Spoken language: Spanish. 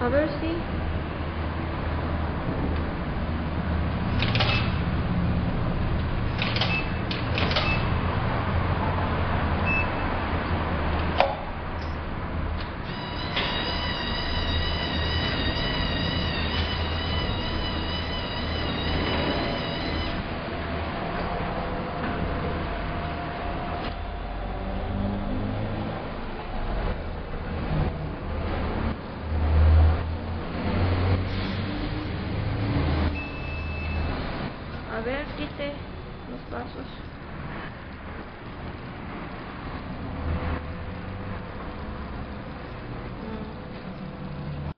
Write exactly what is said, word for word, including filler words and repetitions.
Habersi. A ver, quite los pasos.